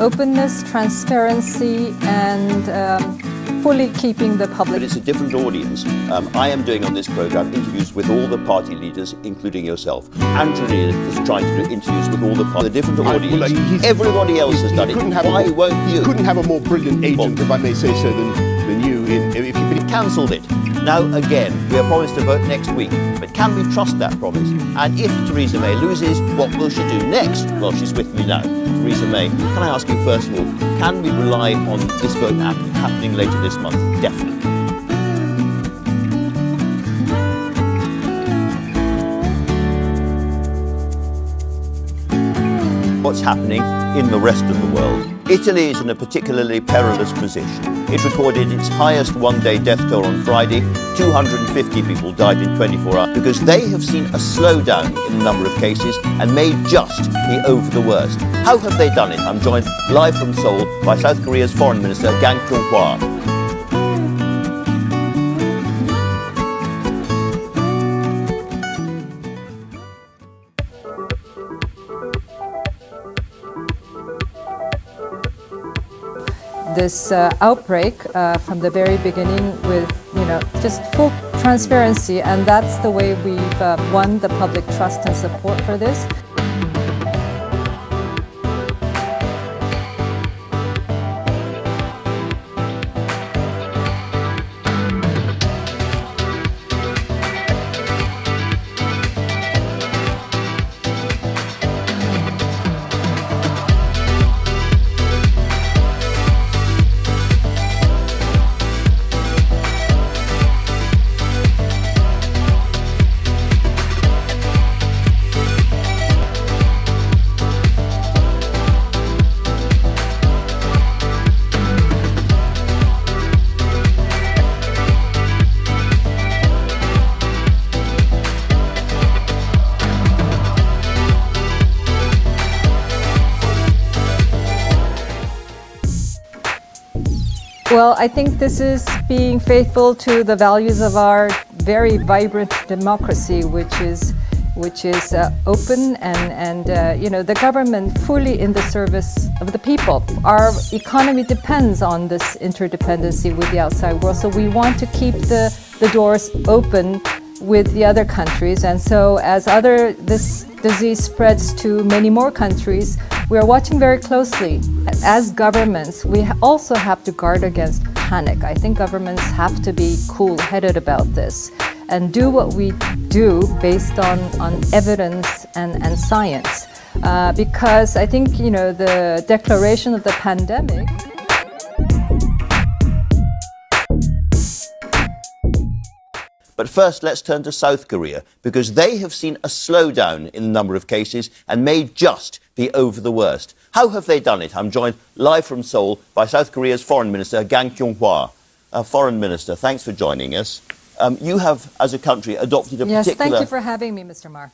openness, transparency, and fully keeping the public. But it's a different audience. I am doing on this programme interviews with all the party leaders, including yourself. Anthony is trying to do interviews with all the party, the different audience. Everybody else has done it. Why won't you? Couldn't have a more brilliant agent, if I may say so, than you. If you could have cancelled it. Now again, we are promised to vote next week, but can we trust that promise? And if Theresa May loses, what will she do next? Well, she's with me now. Theresa May, can I ask you first of all, can we rely on this vote happening later this month? Definitely. What's happening in the rest of the world? Italy is in a particularly perilous position. It recorded its highest one-day death toll on Friday. 250 people died in 24 hours because they have seen a slowdown in the number of cases and may just be over the worst. How have they done it? I'm joined live from Seoul by South Korea's Foreign Minister, Kang Kyung-wha. This outbreak from the very beginning with, just full transparency, and that's the way we've won the public trust and support for this. Well, I think this is being faithful to the values of our very vibrant democracy, which is open and the government fully in the service of the people. Our economy depends on this interdependency with the outside world, so we want to keep the doors open with the other countries. And so as this disease spreads to many more countries, we are watching very closely. As governments, we also have to guard against panic. I think governments have to be cool-headed about this and do what we do based on evidence and science. Because I think, the declaration of the pandemic . But first, let's turn to South Korea, because they have seen a slowdown in the number of cases and may just be over the worst. How have they done it? I'm joined live from Seoul by South Korea's Foreign Minister, Kang Kyung-wha. Foreign Minister, thanks for joining us. You have, as a country, adopted a particular... Yes, thank you for having me, Mr. Mar.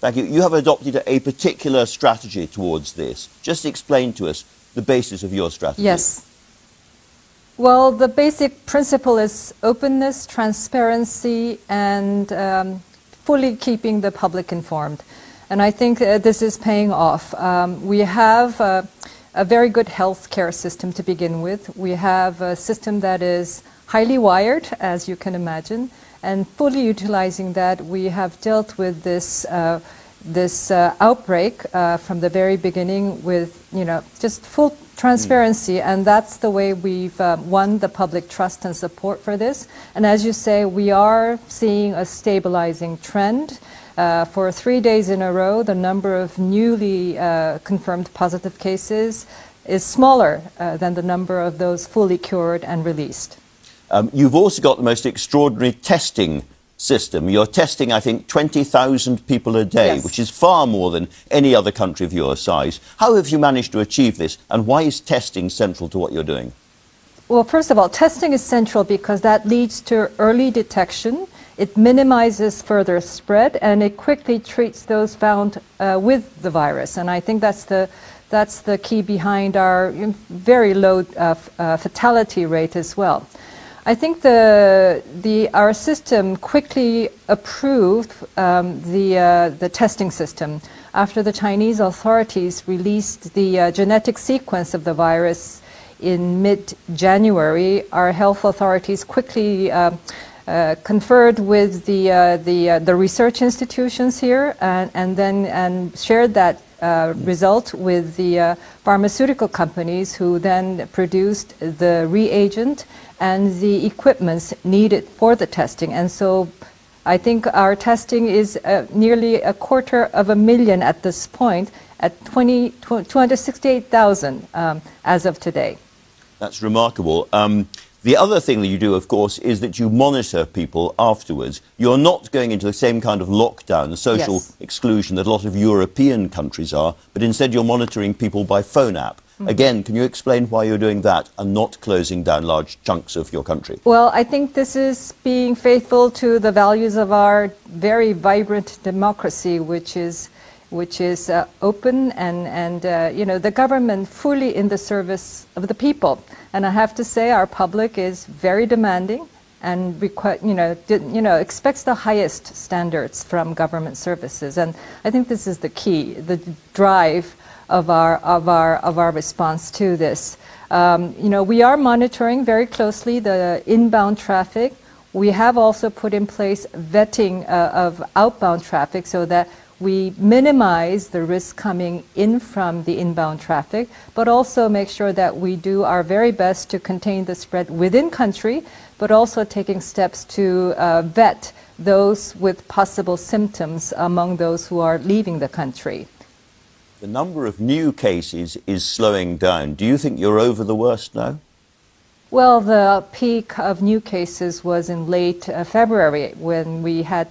Thank you. You have adopted a particular strategy towards this. Just explain to us the basis of your strategy. Yes. Well, the basic principle is openness, transparency, and fully keeping the public informed. And I think this is paying off. We have a very good healthcare system to begin with. We have a system that is highly wired, as you can imagine, and fully utilizing that, we have dealt with this this outbreak from the very beginning with, just full transparency, and that's the way we've won the public trust and support for this. And as you say, we are seeing a stabilizing trend. For 3 days in a row, the number of newly confirmed positive cases is smaller than the number of those fully cured and released. You've also got the most extraordinary testing system. You're testing, I think, 20,000 people a day, yes, which is far more than any other country of your size. How have you managed to achieve this, and why is testing central to what you're doing? Well, first of all, testing is central because that leads to early detection. It minimizes further spread, and it quickly treats those found with the virus. And I think that's the key behind our very low fatality rate as well. I think our system quickly approved the testing system after the Chinese authorities released the genetic sequence of the virus in mid-January. Our health authorities quickly conferred with the research institutions here and shared that result with the pharmaceutical companies, who then produced the reagent and the equipments needed for the testing. And so I think our testing is nearly 250,000 at this point, at 268,000 as of today. That's remarkable. The other thing that you do, of course, is that you monitor people afterwards. You're not going into the same kind of lockdown, social yes. exclusion that a lot of European countries are, but instead you're monitoring people by phone app. Mm-hmm. Again, can you explain why you're doing that and not closing down large chunks of your country? Well, I think this is being faithful to the values of our very vibrant democracy, which is open and you know, the government fully in the service of the people. And I have to say, our public is very demanding and expects the highest standards from government services. And I think this is the key, the drive of our response to this. You know, we are monitoring very closely the inbound traffic. We have also put in place vetting of outbound traffic so that we minimize the risk coming in from the inbound traffic, but also make sure that we do our very best to contain the spread within country, but also taking steps to vet those with possible symptoms among those who are leaving the country. The number of new cases is slowing down. Do you think you're over the worst now? Well, the peak of new cases was in late February, when we had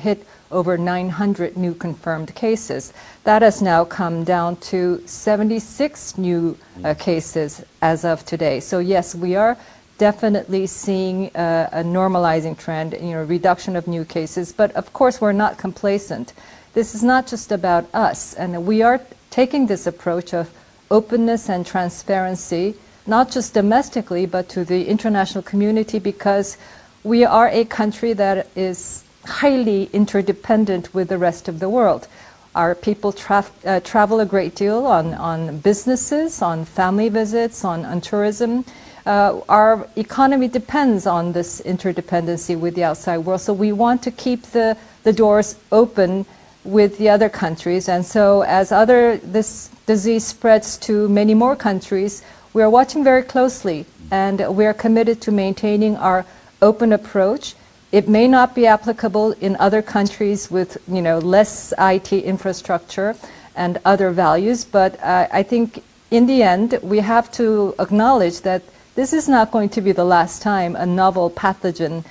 hit over 900 new confirmed cases. That has now come down to 76 new cases as of today. So yes, we are definitely seeing a normalizing trend, you know, reduction of new cases. But of course, we're not complacent. This is not just about us, and we are taking this approach of openness and transparency, not just domestically, but to the international community, because we are a country that is highly interdependent with the rest of the world. Our people travel a great deal on businesses, on family visits, on tourism. Our economy depends on this interdependency with the outside world, so we want to keep the doors open with the other countries. And so as this disease spreads to many more countries, we are watching very closely, and we are committed to maintaining our open approach. It may not be applicable in other countries with, you know, less IT infrastructure and other values, but I think in the end we have to acknowledge that this is not going to be the last time a novel pathogen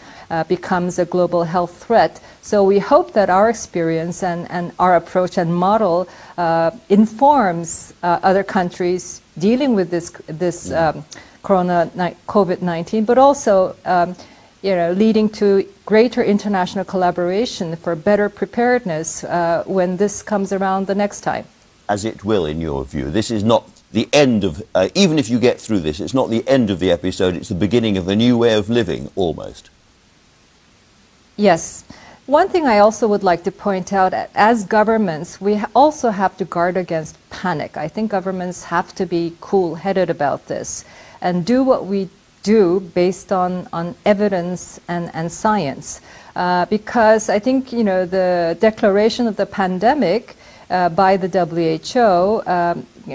becomes a global health threat. So we hope that our experience and our approach and model informs other countries dealing with COVID-19, but also you know, leading to greater international collaboration for better preparedness when this comes around the next time. As it will, in your view. This is not the end of, even if you get through this, it's not the end of the episode, it's the beginning of a new way of living, almost. Yes. One thing I also would like to point out, as governments, we also have to guard against panic. I think governments have to be cool-headed about this and do what we do based on evidence and science, because I think, you know, the declaration of the pandemic by the WHO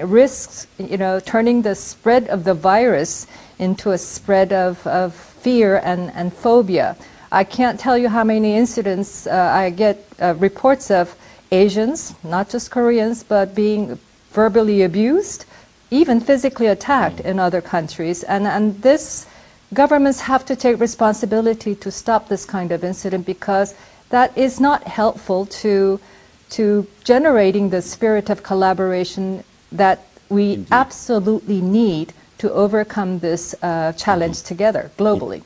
risks, you know, turning the spread of the virus into a spread of fear and phobia. I can't tell you how many incidents I get reports of Asians, not just Koreans, but being verbally abused, even physically attacked in other countries. And this, governments have to take responsibility to stop this kind of incident, because that is not helpful to generating the spirit of collaboration that we Indeed. Absolutely need to overcome this challenge together globally.